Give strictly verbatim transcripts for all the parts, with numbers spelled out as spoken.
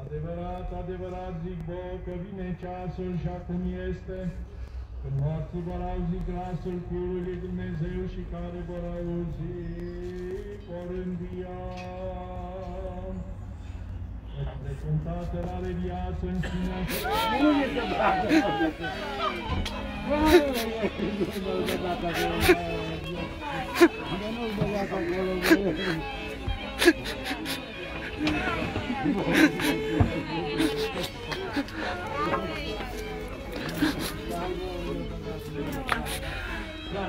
Adevărat, adevărat zic vă că vine ceasul și acum este, când morții vor auzi glasul Fiului lui Dumnezeu și care vor auzi, vor învia. Precântată la de viață în sine. Nu e să bată! Nu e să bată acolo! Nu e să bată acolo! Thank you. Dar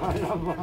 Hai la